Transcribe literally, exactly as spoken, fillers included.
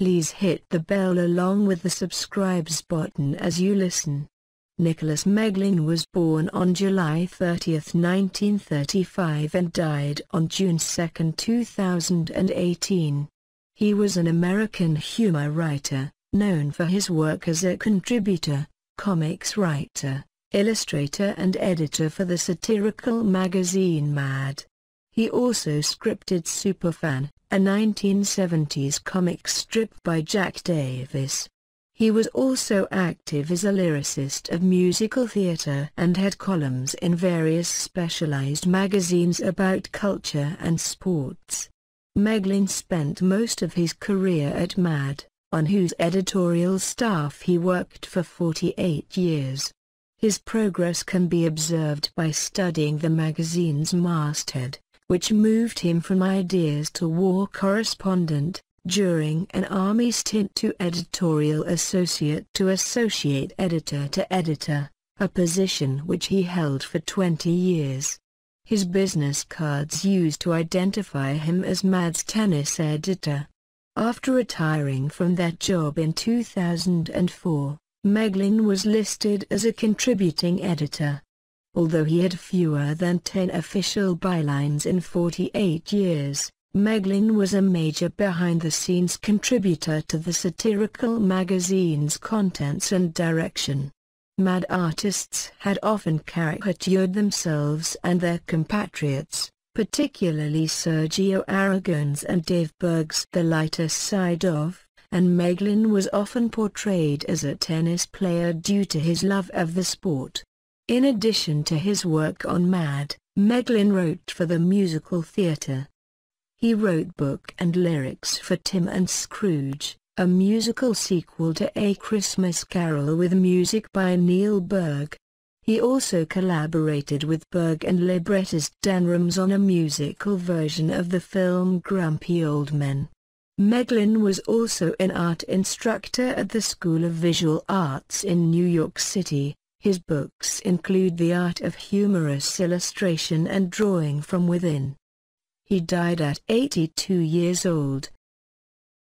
Please hit the bell along with the subscribes button as you listen. Nicholas Meglin was born on July thirtieth, nineteen thirty-five and died on June second, two thousand eighteen. He was an American humor writer, known for his work as a contributor, comics writer, illustrator and editor for the satirical magazine Mad. He also scripted Superfan, a nineteen seventies comic strip by Jack Davis. He was also active as a lyricist of musical theater and had columns in various specialized magazines about culture and sports. Meglin spent most of his career at Mad, on whose editorial staff he worked for forty-eight years. His progress can be observed by studying the magazine's masthead, which moved him from ideas to war correspondent, during an army stint to editorial associate to associate editor to editor, a position which he held for twenty years. His business cards used to identify him as Mad's tennis editor. After retiring from that job in two thousand four, Meglin was listed as a contributing editor. Although he had fewer than ten official bylines in forty-eight years, Meglin was a major behind-the-scenes contributor to the satirical magazine's contents and direction. Mad artists had often caricatured themselves and their compatriots, particularly Sergio Aragones and Dave Berg's The Lighter Side Of, and Meglin was often portrayed as a tennis player due to his love of the sport. In addition to his work on Mad, Meglin wrote for the musical theater. He wrote book and lyrics for Tim and Scrooge, a musical sequel to A Christmas Carol with music by Neil Berg. He also collaborated with Berg and librettist Dan Remmes on a musical version of the film Grumpy Old Men. Meglin was also an art instructor at the School of Visual Arts in New York City. His books include The Art of Humorous Illustration and Drawing from Within. He died at eighty-two years old,